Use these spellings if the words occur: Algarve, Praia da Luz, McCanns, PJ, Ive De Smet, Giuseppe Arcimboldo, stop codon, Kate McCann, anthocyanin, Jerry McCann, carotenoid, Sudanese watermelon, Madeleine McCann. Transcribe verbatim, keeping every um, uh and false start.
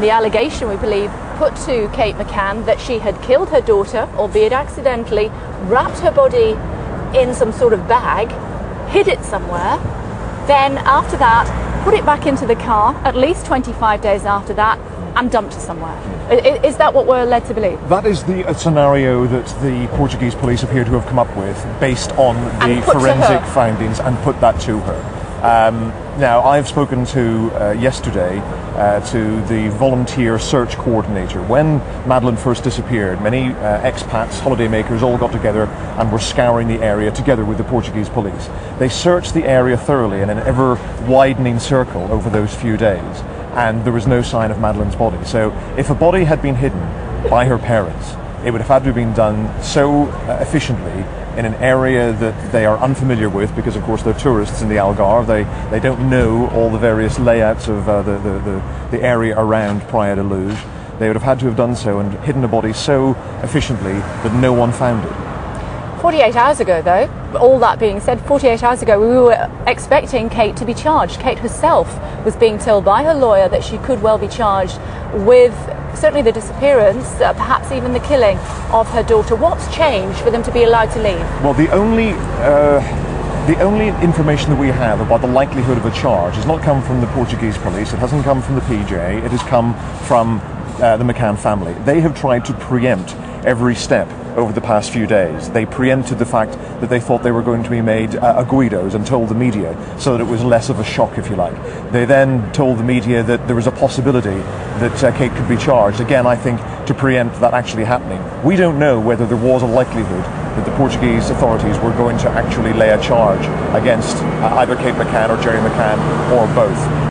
The allegation, we believe, put to Kate McCann that she had killed her daughter, albeit accidentally, wrapped her body in some sort of bag, hid it somewhere, then after that put it back into the car at least twenty-five days after that and dumped her somewhere. Is that what we're led to believe? That is the scenario that the Portuguese police appear to have come up with based on the forensic findings and put that to her. Um, now, I've spoken to, uh, yesterday, uh, to the volunteer search coordinator. When Madeleine first disappeared, many uh, expats, holidaymakers, all got together and were scouring the area together with the Portuguese police. They searched the area thoroughly in an ever-widening circle over those few days, and there was no sign of Madeleine's body. So, if a body had been hidden by her parents, it would have had to have been done so uh, efficiently in an area that they are unfamiliar with, because of course they're tourists in the Algarve. They they don't know all the various layouts of uh, the, the, the, the area around Praia da Luz. They would have had to have done so and hidden a body so efficiently that no one found it. forty-eight hours ago though, all that being said, forty-eight hours ago we were expecting Kate to be charged. Kate herself was being told by her lawyer that she could well be charged with certainly the disappearance, uh, perhaps even the killing of her daughter. What's changed for them to be allowed to leave? Well, the only uh, the only information that we have about the likelihood of a charge has not come from the Portuguese police. It hasn't come from the P J. It has come from uh, the McCann family. They have tried to preempt every step over the past few days. They preempted the fact that they thought they were going to be made uh, aguidos and told the media so that it was less of a shock, if you like. They then told the media that there was a possibility that uh, Kate could be charged, again I think to preempt that actually happening. We don't know whether there was a likelihood that the Portuguese authorities were going to actually lay a charge against uh, either Kate McCann or Jerry McCann or both.